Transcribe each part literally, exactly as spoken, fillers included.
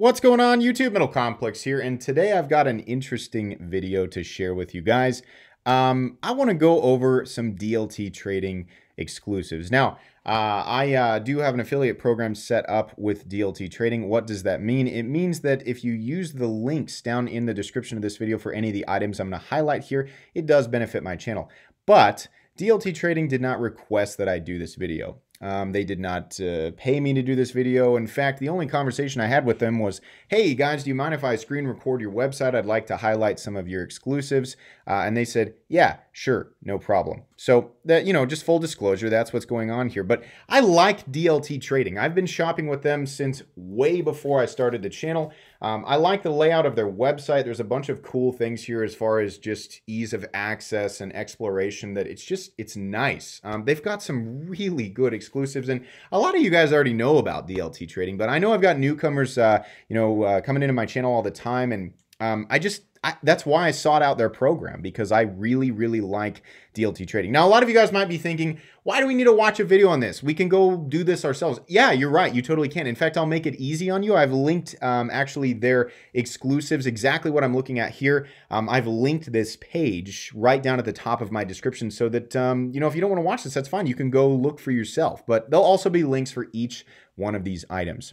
What's going on YouTube? Metal Complex here, and today I've got an interesting video to share with you guys. Um, I want to go over some D L T trading exclusives. Now, uh, I uh, do have an affiliate program set up with D L T Trading. What does that mean? It means that if you use the links down in the description of this video for any of the items I'm going to highlight here, it does benefit my channel. But D L T Trading did not request that I do this video. Um, they did not uh, pay me to do this video. In fact, the only conversation I had with them was, hey guys, do you mind if I screen record your website? I'd like to highlight some of your exclusives. Uh, and they said, yeah, sure, no problem. So that, you know, just full disclosure, that's what's going on here. But I like D L T Trading. I've been shopping with them since way before I started the channel. Um, I like the layout of their website. There's a bunch of cool things here as far as just ease of access and exploration that it's just, it's nice. Um, they've got some really good exclusives. Exclusives. And a lot of you guys already know about D L T Trading, but I know I've got newcomers, uh, you know, uh, coming into my channel all the time. And um, I just, I, that's why I sought out their program, because I really, really like D L T Trading. Now, a lot of you guys might be thinking, why do we need to watch a video on this? We can go do this ourselves. Yeah, you're right. You totally can. In fact, I'll make it easy on you. I've linked um, actually their exclusives, exactly what I'm looking at here. Um, I've linked this page right down at the top of my description so that, um, you know, if you don't want to watch this, that's fine. You can go look for yourself, but there'll also be links for each one of these items.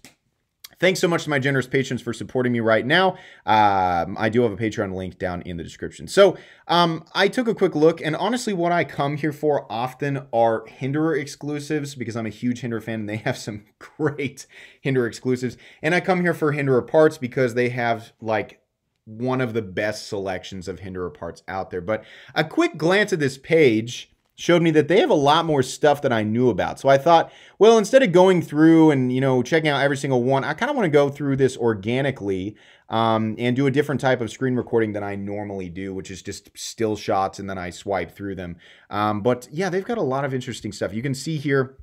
Thanks so much to my generous patrons for supporting me right now. Um, I do have a Patreon link down in the description. So um, I took a quick look, and honestly, what I come here for often are Hinderer exclusives, because I'm a huge Hinderer fan and they have some great Hinderer exclusives. And I come here for Hinderer parts because they have like one of the best selections of Hinderer parts out there. But a quick glance at this page showed me that they have a lot more stuff than I knew about. So I thought, well, instead of going through and, you know, checking out every single one, I kind of want to go through this organically um, and do a different type of screen recording than I normally do, which is just still shots, and then I swipe through them. Um, but yeah, they've got a lot of interesting stuff. You can see here,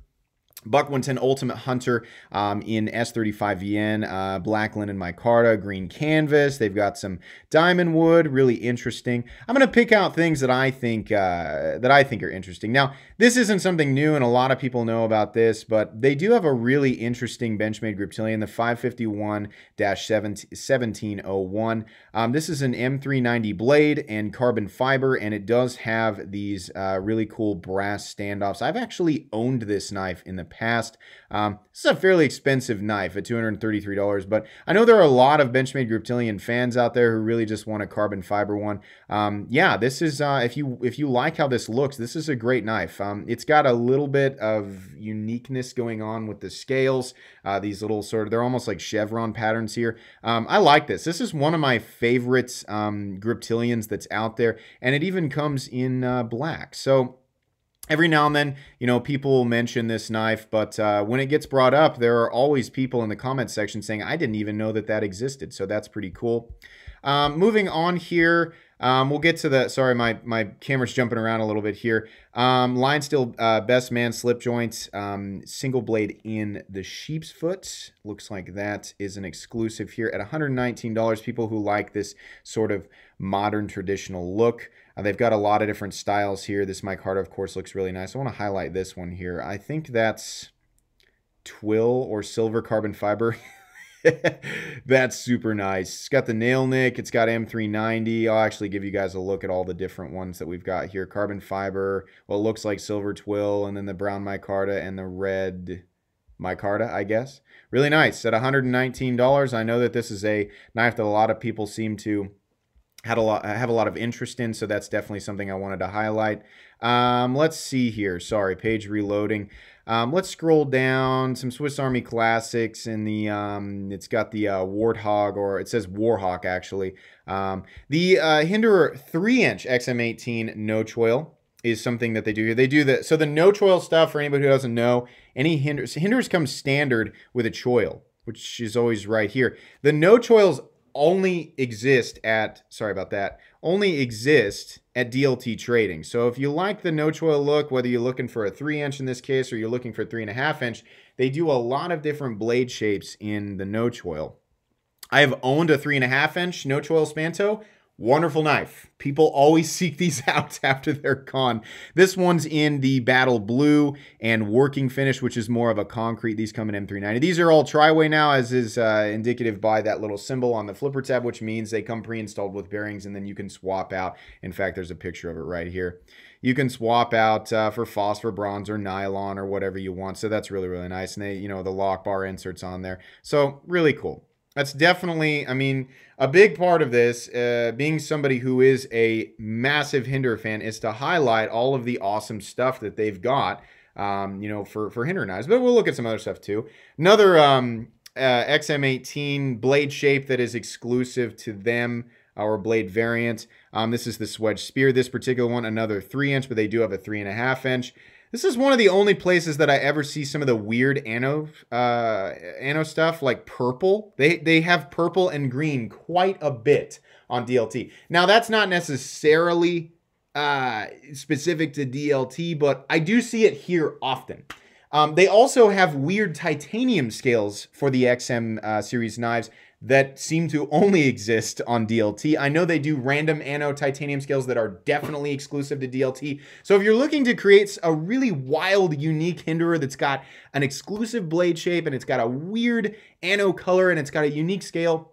Buck one ten Ultimate Hunter um, in S thirty-five V N, uh, black linen micarta, green canvas. They've got some diamond wood, really interesting. I'm going to pick out things that I think uh, that I think are interesting. Now, this isn't something new, and a lot of people know about this, but they do have a really interesting Benchmade Griptilian, the five fifty-one seventeen oh one. Um, this is an M three ninety blade and carbon fiber, and it does have these uh, really cool brass standoffs. I've actually owned this knife in the past. Um, this is a fairly expensive knife at two hundred thirty-three dollars, but I know there are a lot of Benchmade Griptilian fans out there who really just want a carbon fiber one. Um, yeah, this is, uh, if you if you like how this looks, this is a great knife. Um, it's got a little bit of uniqueness going on with the scales, uh, these little sort of, they're almost like chevron patterns here. Um, I like this. This is one of my favorites um, Griptilians that's out there, and it even comes in uh, black. So every now and then, you know, people mention this knife, but uh, when it gets brought up, there are always people in the comments section saying, I didn't even know that that existed. So that's pretty cool. Um, moving on here, um, we'll get to the, sorry, my, my camera's jumping around a little bit here. Um, Lionsteel uh, Best Man Slip Joint, um, single blade in the sheep's foot. Looks like that is an exclusive here at one hundred nineteen dollars. People who like this sort of modern traditional look. Uh, they've got a lot of different styles here. This micarta, of course, looks really nice. I want to highlight this one here. I think that's twill or silver carbon fiber. That's super nice. It's got the nail nick. It's got M three ninety. I'll actually give you guys a look at all the different ones that we've got here. Carbon fiber, well, it looks like silver twill, and then the brown micarta and the red micarta, I guess. Really nice. At one hundred nineteen dollars, I know that this is a knife that a lot of people seem to Had a lot, have a lot of interest in, so that's definitely something I wanted to highlight. Um, let's see here. Sorry, page reloading. Um, let's scroll down. Some Swiss Army classics in the. Um, it's got the uh, Warthog, or it says Warhawk actually. Um, the uh, Hinderer three inch X M eighteen no choil is something that they do here. They do the so the no choil stuff, for anybody who doesn't know. Any Hinderers Hinderers come standard with a choil, which is always right here. The no choils only exist at, sorry about that, only exist at D L T Trading. So if you like the no choil look, whether you're looking for a three inch in this case, or you're looking for three and a half inch, they do a lot of different blade shapes in the no choil. I have owned a three and a half inch no choil spanto. Wonderful knife. People always seek these out after they're gone. This one's in the battle blue and working finish, which is more of a concrete. These come in M three ninety. These are all tri-way now, as is uh, indicative by that little symbol on the flipper tab, which means they come pre-installed with bearings, and then you can swap out. In fact, there's a picture of it right here. You can swap out uh, for phosphor, bronze, or nylon, or whatever you want. So that's really, really nice. And they, you know, the lock bar inserts on there. So really cool. That's definitely, I mean, a big part of this, uh, being somebody who is a massive Hinderer fan, is to highlight all of the awesome stuff that they've got, um, you know, for, for Hinderer knives. But we'll look at some other stuff too. Another um, uh, X M eighteen blade shape that is exclusive to them, our blade variant. Um, this is the Swedge Spear. This particular one, another three inch, but they do have a three and a half inch. This is one of the only places that I ever see some of the weird anno, uh, anno stuff, like purple. They, they have purple and green quite a bit on D L T. Now, that's not necessarily uh, specific to D L T, but I do see it here often. Um, they also have weird titanium scales for the X M uh, series knives that seem to only exist on D L T. I know they do random anno titanium scales that are definitely exclusive to D L T. So if you're looking to create a really wild, unique Hinderer that's got an exclusive blade shape and it's got a weird anno color and it's got a unique scale,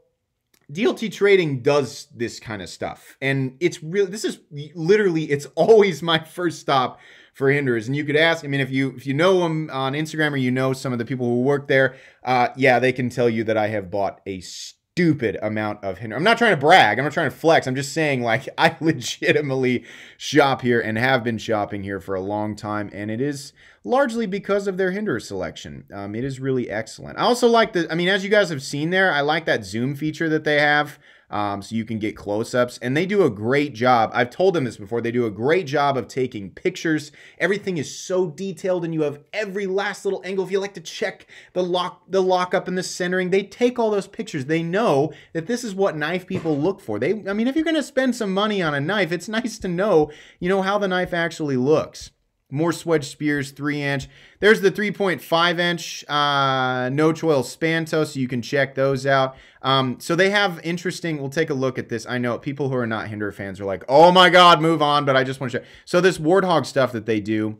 D L T Trading does this kind of stuff. And it's really, this is literally, it's always my first stop for Hinderers. And you could ask, I mean, if you if you know them on Instagram, or you know some of the people who work there, uh, yeah, they can tell you that I have bought a stupid amount of Hinderer. I'm not trying to brag. I'm not trying to flex. I'm just saying, like, I legitimately shop here and have been shopping here for a long time. And it is largely because of their Hinderer selection. Um, it is really excellent. I also like the, I mean, as you guys have seen there, I like that zoom feature that they have. Um, so you can get close-ups, and they do a great job. I've told them this before. They do a great job of taking pictures. Everything is so detailed, and you have every last little angle. If you like to check the lock, the lockup and the centering, they take all those pictures. They know that this is what knife people look for. They, I mean, if you're going to spend some money on a knife, it's nice to know, you know, how the knife actually looks. More Swedge Spears, three inch. There's the three point five inch uh, no-choil Spanto, so you can check those out. Um, so they have interesting, we'll take a look at this. I know people who are not Hinderer fans are like, oh my God, move on, but I just want to check. So this Warthog stuff that they do,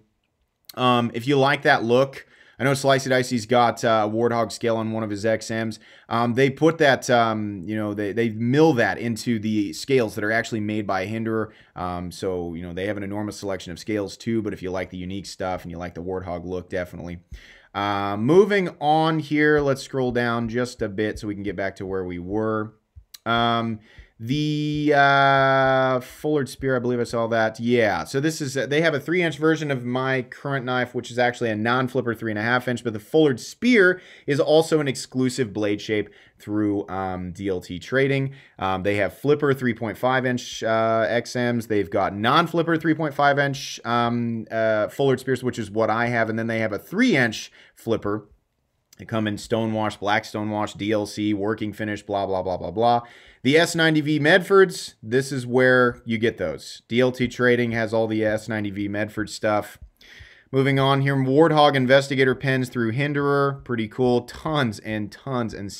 um, if you like that look, I know Slicey Dicey's got uh, a Warthog scale on one of his X Ms. Um, they put that, um, you know, they, they mill that into the scales that are actually made by Hinderer. Um, so, you know, they have an enormous selection of scales too, but if you like the unique stuff and you like the Warthog look, definitely. Uh, moving on here, let's scroll down just a bit so we can get back to where we were. Um, the uh, Fullard Spear, I believe I saw that. Yeah, so this is, they have a three inch version of my current knife, which is actually a non-flipper three and a half inch, but the Fullard Spear is also an exclusive blade shape through um, D L T Trading. Um, they have flipper three point five inch uh, X Ms. They've got non-flipper three point five inch um, uh, Fullard Spears, which is what I have, and then they have a three inch flipper. They come in stonewash, black stonewash, D L C, working finish, blah, blah, blah, blah, blah. The S ninety V Medfords, this is where you get those. D L T Trading has all the S ninety V Medford stuff. Moving on here, Warthog Investigator pens through Hinderer. Pretty cool. Tons and tons and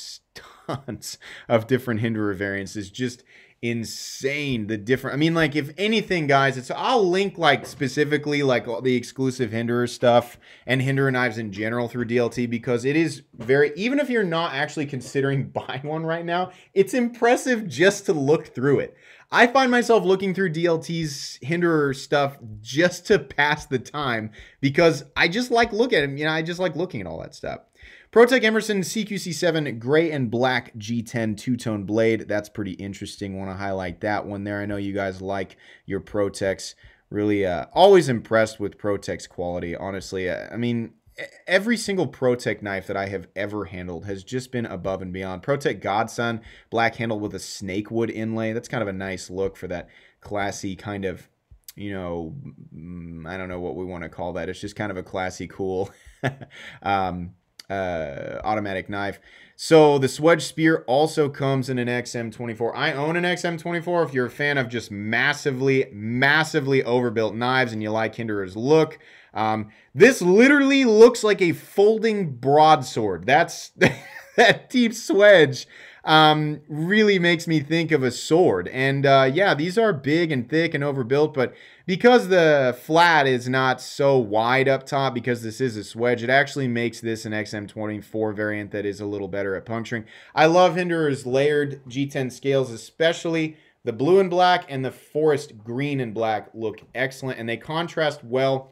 tons of different Hinderer variants. It's just insane, the different, I mean, like, if anything, guys, it's, I'll link, like, specifically, like, all the exclusive Hinderer stuff and Hinderer knives in general through D L T, because it is very, even if you're not actually considering buying one right now, it's impressive just to look through it. I find myself looking through D L T's Hinderer stuff just to pass the time, because I just like look at it, you know, I just like looking at all that stuff. Pro-Tech Emerson C Q C seven gray and black G ten two-tone blade. That's pretty interesting. Want to highlight that one there. I know you guys like your Pro-Techs. Really uh, always impressed with Pro-Tech's quality, honestly. I mean, every single Pro-Tech knife that I have ever handled has just been above and beyond. Pro-Tech Godson, black handle with a snakewood inlay. That's kind of a nice look for that classy kind of, you know, I don't know what we want to call that. It's just kind of a classy, cool um uh automatic knife. So the Swedge Spear also comes in an X M twenty-four. I own an X M twenty-four. If you're a fan of just massively massively overbuilt knives and you like Hinderer's look, um this literally looks like a folding broadsword. That's that deep swedge um, really makes me think of a sword. And uh, yeah, these are big and thick and overbuilt, but because the flat is not so wide up top, because this is a swedge, it actually makes this an X M twenty-four variant that is a little better at puncturing. I love Hinderer's layered G ten scales, especially the blue and black and the forest green and black look excellent, and they contrast well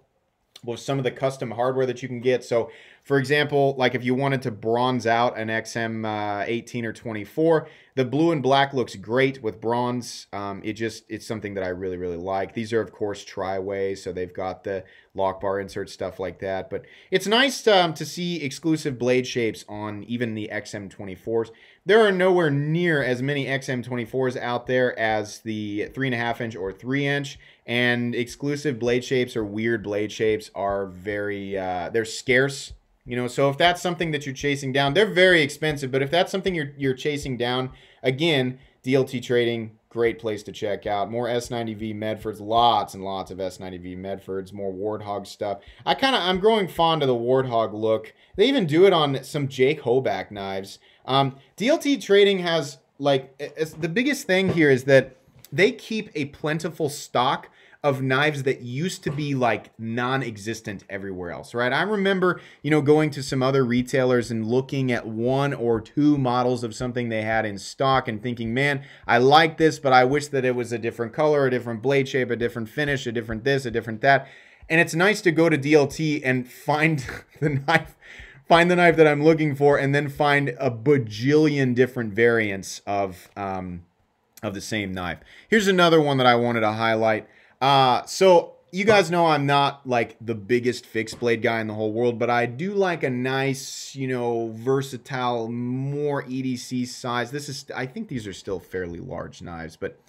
with some of the custom hardware that you can get. So for example, like if you wanted to bronze out an X M eighteen uh, or twenty-four, the blue and black looks great with bronze. Um, it just, it's something that I really, really like. These are, of course, tri-ways, so they've got the lock bar insert, stuff like that. But it's nice um, to see exclusive blade shapes on even the X M twenty-fours. There are nowhere near as many X M twenty-fours out there as the three point five inch or three inch. And exclusive blade shapes or weird blade shapes are very, uh, they're scarce. You know, so if that's something that you're chasing down, they're very expensive, but if that's something you're, you're chasing down, again, D L T Trading, great place to check out. More S ninety V Medfords, lots and lots of S ninety V Medfords, more Warthog stuff. I kind of, I'm growing fond of the Warthog look. They even do it on some Jake Hoback knives. Um, D L T Trading has, like, it's, the biggest thing here is that they keep a plentiful stock of knives that used to be like non-existent everywhere else, right? I remember, you know, going to some other retailers and looking at one or two models of something they had in stock and thinking, man, I like this, but I wish that it was a different color, a different blade shape, a different finish, a different this, a different that. And it's nice to go to D L T and find the knife, find the knife that I'm looking for, and then find a bajillion different variants of, um, of the same knife. Here's another one that I wanted to highlight. Uh, so you guys know I'm not like the biggest fixed blade guy in the whole world, but I do like a nice, you know, versatile, more E D C size. This is, I think these are still fairly large knives, but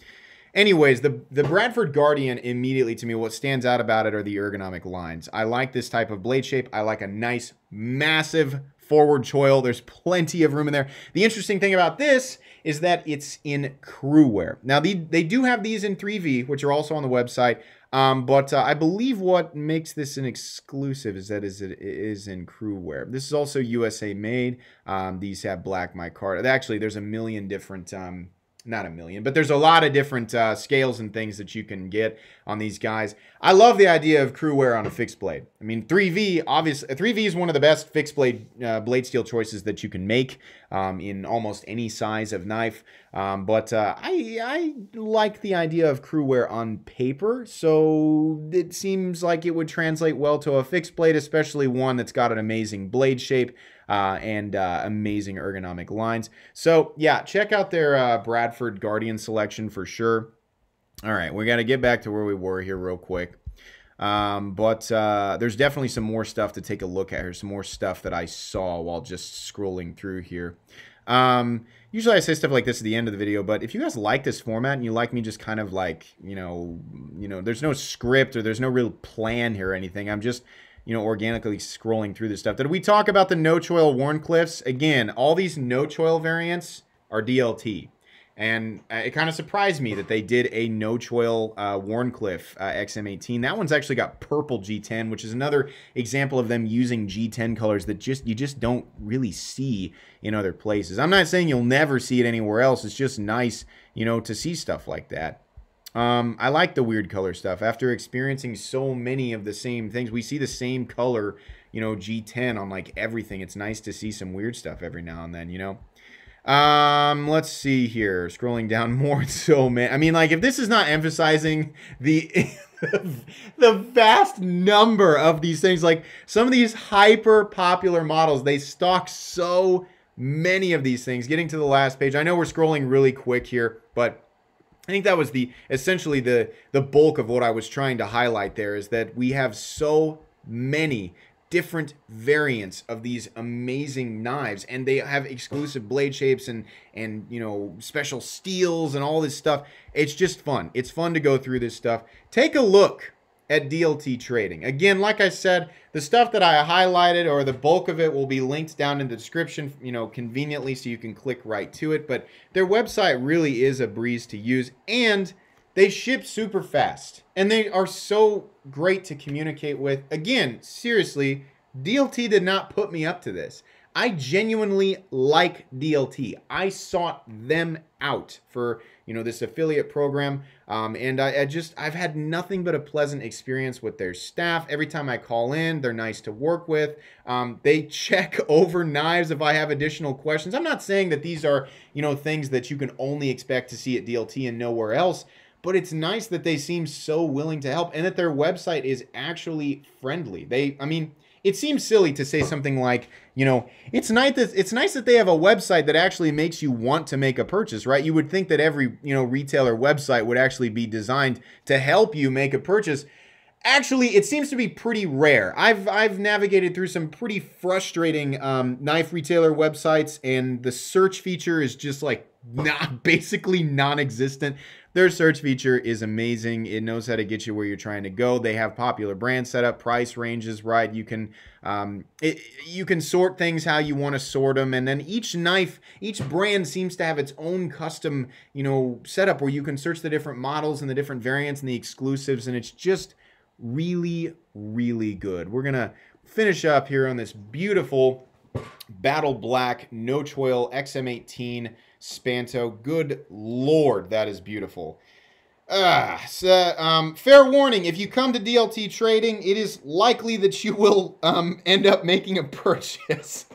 anyways, the, the Bradford Guardian immediately to me, what stands out about it are the ergonomic lines. I like this type of blade shape. I like a nice, massive forward choil. There's plenty of room in there. The interesting thing about this is that it's in crew wear. Now, they, they do have these in three V, which are also on the website, um, but uh, I believe what makes this an exclusive is that is it is in crew wear. This is also U S A made. Um, these have black micarta. Actually, there's a million different, um, not a million, but there's a lot of different uh, scales and things that you can get on these guys. I love the idea of crew wear on a fixed blade. I mean, three V, obviously, three V is one of the best fixed blade uh, blade steel choices that you can make um, in almost any size of knife. Um, but uh, I, I like the idea of crew wear on paper, so it seems like it would translate well to a fixed blade, especially one that's got an amazing blade shape. Uh, and uh, amazing ergonomic lines. So yeah, check out their uh, Bradford Guardian selection for sure. All right, we got to get back to where we were here real quick. Um, but uh, there's definitely some more stuff to take a look at here, some more stuff that I saw while just scrolling through here. Um, usually I say stuff like this at the end of the video, but if you guys like this format and you like me just kind of like, you know, you know, there's no script or there's no real plan here or anything. I'm just... you know, organically scrolling through this stuff. Did we talk about the no-choil Warncliffs? Again, all these no-choil variants are D L T. And it kind of surprised me that they did a no-choil uh, Warncliffe uh, X M eighteen. That one's actually got purple G ten, which is another example of them using G ten colors that just you just don't really see in other places. I'm not saying you'll never see it anywhere else. It's just nice, you know, to see stuff like that. Um, I like the weird color stuff. After experiencing so many of the same things, we see the same color, you know, G ten on like everything. It's nice to see some weird stuff every now and then, you know. Um, let's see here. Scrolling down more. So, man, I mean, like, if this is not emphasizing the the vast number of these things, like some of these hyper popular models, they stock so many of these things. Getting to the last page. I know we're scrolling really quick here, but I think that was the essentially the the bulk of what I was trying to highlight there, is that we have so many different variants of these amazing knives, and they have exclusive blade shapes and and you know, special steels and all this stuff. It's just fun. It's fun to go through this stuff. Take a look at D L T Trading. Again, like I said, the stuff that I highlighted or the bulk of it will be linked down in the description, you know, conveniently, so you can click right to it. But their website really is a breeze to use, and they ship super fast, and they are so great to communicate with. Again, seriously, D L T did not put me up to this. I genuinely like D L T. I sought them out for, you know, this affiliate program. Um, and I, I just, I've had nothing but a pleasant experience with their staff. Every time I call in, they're nice to work with. Um, they check over knives if I have additional questions. I'm not saying that these are, you know, things that you can only expect to see at D L T and nowhere else. But it's nice that they seem so willing to help and that their website is actually friendly. They, I mean, it seems silly to say something like, you know, it's nice that it's nice that they have a website that actually makes you want to make a purchase, right? You would think that every, you know, retailer website would actually be designed to help you make a purchase. Actually, it seems to be pretty rare. I've I've navigated through some pretty frustrating um, knife retailer websites, and the search feature is just like not basically non-existent. Their search feature is amazing. It knows how to get you where you're trying to go. They have popular brand setup, price ranges right. You can um, it, you can sort things how you want to sort them, and then each knife, each brand seems to have its own custom, you know, setup where you can search the different models and the different variants and the exclusives, and it's just really, really good. We're gonna finish up here on this beautiful Battle Black No Choil X M eighteen Spanto. Good Lord, that is beautiful. Uh, so, um, fair warning, if you come to D L T Trading, it is likely that you will um, end up making a purchase.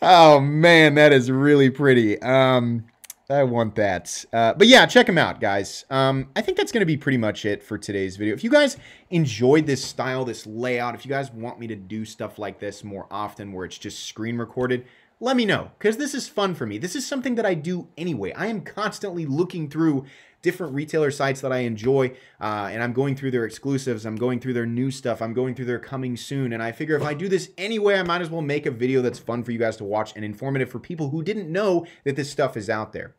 Oh, man, that is really pretty. Um, I want that. Uh, but yeah, check them out, guys. Um, I think that's going to be pretty much it for today's video. If you guys enjoyed this style, this layout, if you guys want me to do stuff like this more often where it's just screen recorded, let me know, because this is fun for me. This is something that I do anyway. I am constantly looking through different retailer sites that I enjoy, uh, and I'm going through their exclusives, I'm going through their new stuff, I'm going through their coming soon, and I figure if I do this anyway, I might as well make a video that's fun for you guys to watch and informative for people who didn't know that this stuff is out there.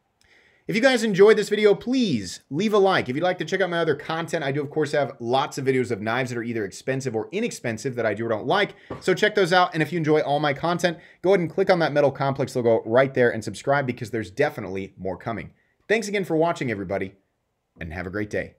If you guys enjoyed this video, please leave a like. If you'd like to check out my other content, I do, of course, have lots of videos of knives that are either expensive or inexpensive that I do or don't like. So check those out. And if you enjoy all my content, go ahead and click on that Metal Complex logo right there and subscribe, because there's definitely more coming. Thanks again for watching, everybody, and have a great day.